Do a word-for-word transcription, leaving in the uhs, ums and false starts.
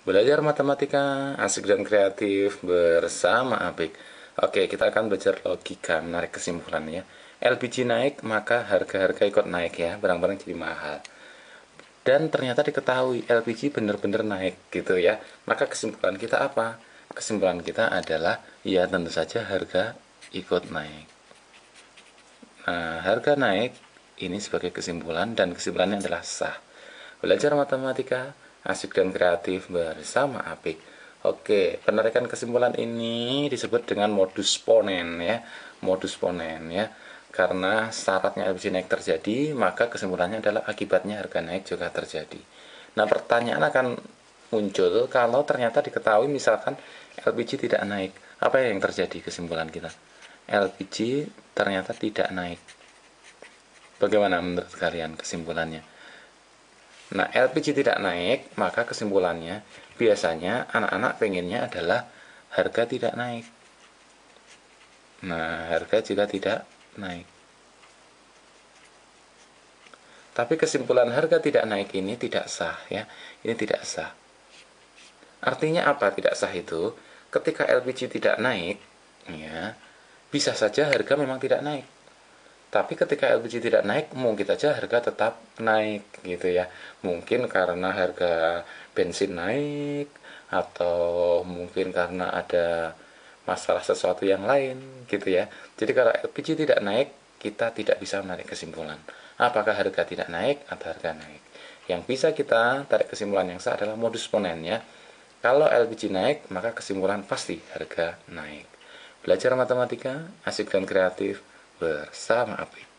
Belajar matematika asik dan kreatif bersama A P I Q. Oke, kita akan belajar logika, menarik kesimpulannya. L P G naik, maka harga-harga ikut naik ya, barang-barang jadi mahal. Dan ternyata diketahui L P G benar-benar naik gitu ya. Maka kesimpulan kita apa? Kesimpulan kita adalah ya tentu saja harga ikut naik. Nah, harga naik ini sebagai kesimpulan, dan kesimpulannya adalah sah. Belajar matematika asik dan kreatif bersama A P I Q. Oke, penarikan kesimpulan ini disebut dengan modus ponen ya. Modus ponen ya. Karena syaratnya L P G naik terjadi, maka kesimpulannya adalah akibatnya harga naik juga terjadi. Nah, pertanyaan akan muncul kalau ternyata diketahui misalkan L P G tidak naik. Apa yang terjadi kesimpulan kita? L P G ternyata tidak naik. Bagaimana menurut kalian kesimpulannya? Nah, L P G tidak naik, maka kesimpulannya biasanya anak-anak pengennya adalah harga tidak naik. Nah, harga juga tidak naik. Tapi kesimpulan harga tidak naik ini tidak sah ya. Ini tidak sah. Artinya apa tidak sah itu? Ketika L P G tidak naik ya, bisa saja harga memang tidak naik. Tapi ketika L P G tidak naik, mungkin saja harga tetap naik gitu ya. Mungkin karena harga bensin naik, atau mungkin karena ada masalah sesuatu yang lain gitu ya. Jadi kalau L P G tidak naik, kita tidak bisa menarik kesimpulan apakah harga tidak naik atau harga naik. Yang bisa kita tarik kesimpulan yang sah adalah modus ponen ya. Kalau L P G naik, maka kesimpulan pasti harga naik. Belajar matematika asik dan kreatif bersama A P I Q.